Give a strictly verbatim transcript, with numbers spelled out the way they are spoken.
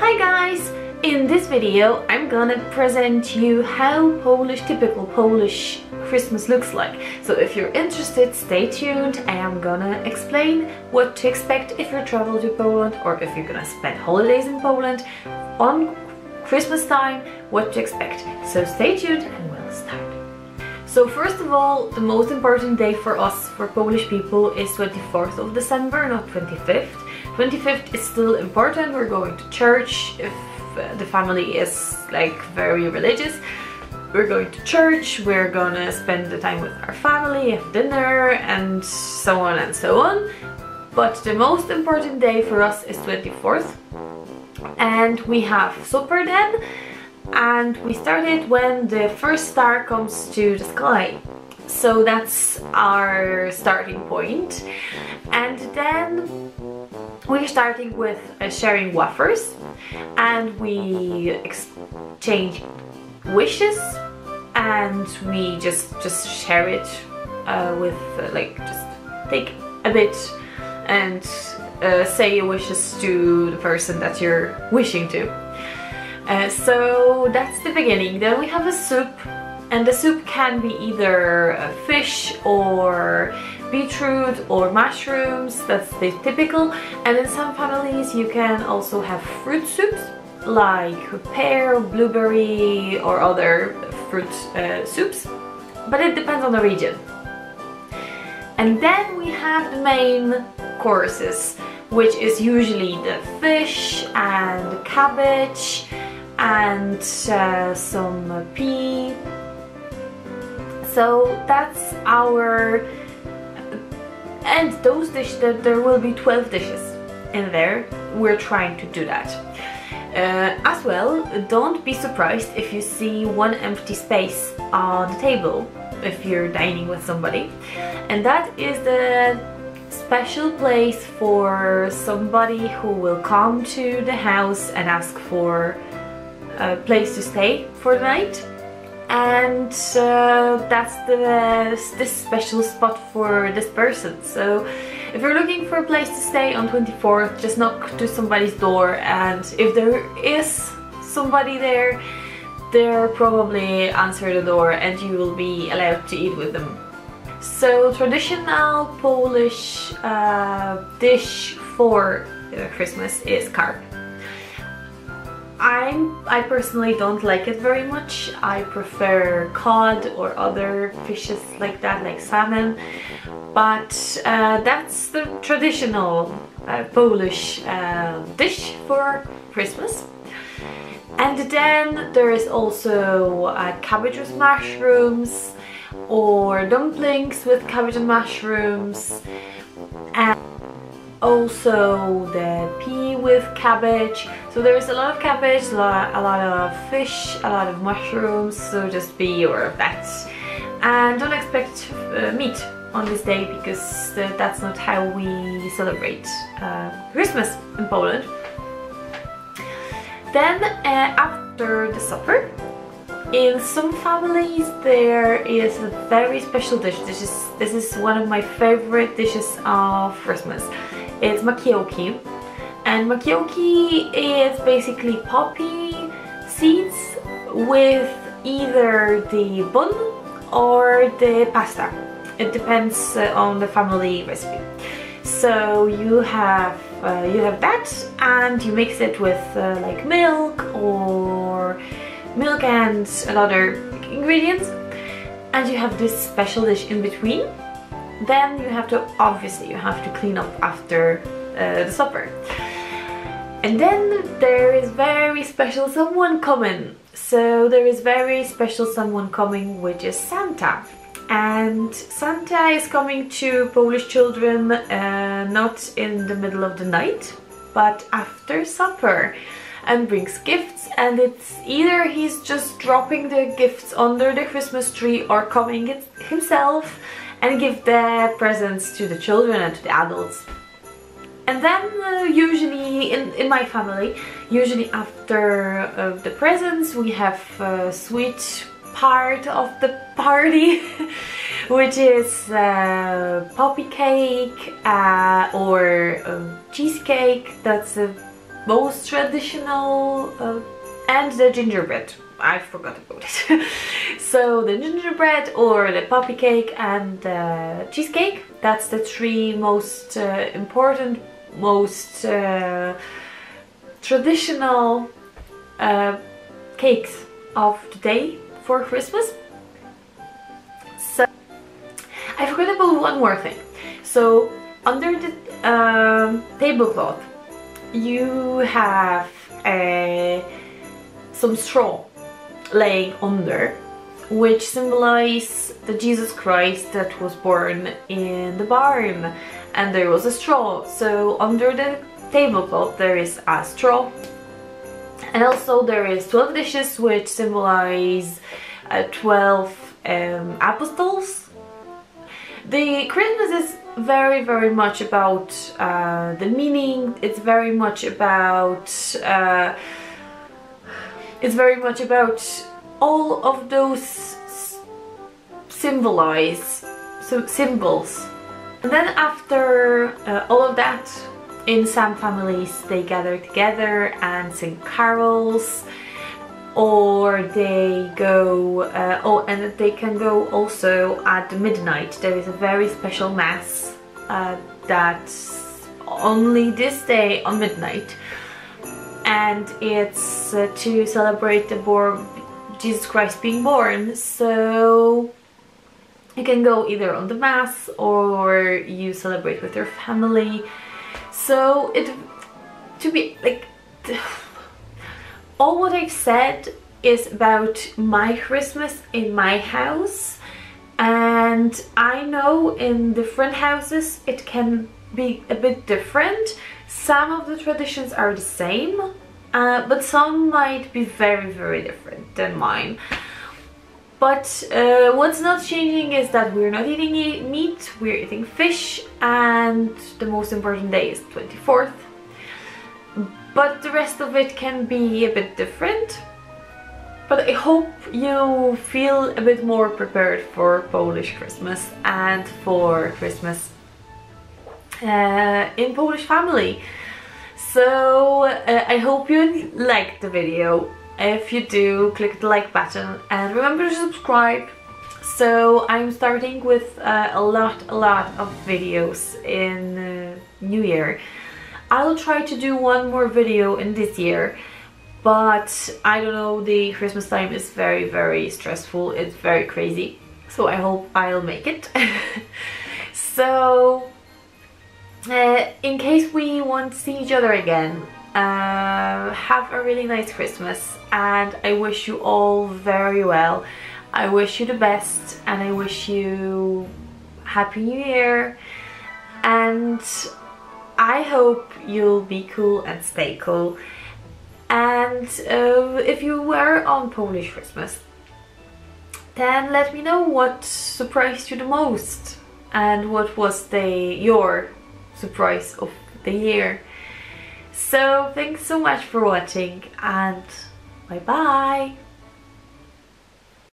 Hi guys! In this video I'm gonna present you how Polish, typical Polish Christmas looks like. So if you're interested, stay tuned. I am gonna explain what to expect if you travel to Poland or if you're gonna spend holidays in Poland on Christmas time, what to expect. So stay tuned and we'll start. So first of all, the most important day for us, for Polish people, is twenty-fourth of December, not twenty-fifth. twenty-fifth is still important, we're going to church, if uh, the family is like very religious, we're going to church, we're gonna spend the time with our family, have dinner and so on and so on. But the most important day for us is twenty-fourth, and we have supper then, and we start it when the first star comes to the sky. So that's our starting point, and then we're starting with uh, sharing wafers, and we exchange wishes, and we just just share it uh, with uh, like just take a bit and uh, say your wishes to the person that you're wishing to. Uh, so that's the beginning. Then we have a soup, and the soup can be either fish or beetroot or mushrooms, that's the typical. And in some families you can also have fruit soups like pear, blueberry or other fruit uh, soups, but it depends on the region. And then we have the main courses, which is usually the fish and the cabbage and uh, some pea. So that's our, and those dishes, there will be twelve dishes in there, we're trying to do that. Uh, as well, don't be surprised if you see one empty space on the table if you're dining with somebody, and that is the special place for somebody who will come to the house and ask for a place to stay for the night. And uh, that's the, this special spot for this person. So if you're looking for a place to stay on twenty-fourth, just knock to somebody's door, and if there is somebody there, they'll probably answer the door and you will be allowed to eat with them. So traditional Polish uh, dish for Christmas is carp. I'm, I personally don't like it very much. I prefer cod or other fishes like that, like salmon. But uh, that's the traditional uh, Polish uh, dish for Christmas. And then there is also uh, cabbage with mushrooms or dumplings with cabbage and mushrooms, and also the pea with cabbage. So there is a lot of cabbage, a lot, a lot of fish, a lot of mushrooms, so just be aware of that. And don't expect uh, meat on this day, because th that's not how we celebrate uh, Christmas in Poland. Then uh, after the supper, in some families there is a very special dish. This is, this is one of my favorite dishes of Christmas. It's makioki, and makioki is basically poppy seeds with either the bun or the pasta. It depends uh, on the family recipe. So you have uh, you have that, and you mix it with uh, like milk or milk and other ingredients, and you have this special dish in between. Then you have to, obviously you have to clean up after uh, the supper. And then there is very special someone coming. So there is very special someone coming, which is Santa. And Santa is coming to Polish children uh, not in the middle of the night, but after supper, and brings gifts. And it's either he's just dropping the gifts under the Christmas tree or coming it himself and give the presents to the children and to the adults. And then uh, usually in, in my family, usually after uh, the presents we have a sweet part of the party which is uh, poppy cake uh, or um, cheesecake. That's a both traditional uh, and the gingerbread. I forgot about it. So the gingerbread or the poppy cake and the cheesecake, that's the three most uh, important, most uh, traditional uh, cakes of the day for Christmas. So I forgot about one more thing. So under the uh, tablecloth you have uh, some straw laying under, which symbolizes the Jesus Christ that was born in the barn, and there was a straw. So under the tablecloth there is a straw, and also there is twelve dishes, which symbolize uh, twelve um, apostles. The Christmas is very very much about uh, the meaning. It's very much about uh, It's very much about all of those symbolize so symbols. And then after uh, all of that, in some families they gather together and sing carols, or they go. Uh, oh, and they can go also at midnight. There is a very special mass uh, that's only this day on midnight. And it's uh, to celebrate the born, Jesus Christ being born. So you can go either on the mass or you celebrate with your family. So it to be like all what I've said is about my Christmas in my house, and I know in different houses it can be a bit different. Some of the traditions are the same, uh, but some might be very very different than mine. But uh, what's not changing is that we're not eating meat, we're eating fish, and the most important day is twenty-fourth. But the rest of it can be a bit different. But I hope you feel a bit more prepared for Polish Christmas and for Christmas Uh, in Polish family. So uh, I hope you liked the video. If you do, click the like button and remember to subscribe. So I'm starting with uh, a lot a lot of videos in uh, New Year. I'll try to do one more video in this year, but I don't know, the Christmas time is very very stressful, it's very crazy, so I hope I'll make it. So Uh, in case we won't see each other again, uh, have a really nice Christmas, and I wish you all very well. I wish you the best, and I wish you Happy New Year, and I hope you'll be cool and stay cool. And uh, if you were on Polish Christmas, then let me know what surprised you the most and what was the your surprise of the year. So thanks so much for watching, and bye bye.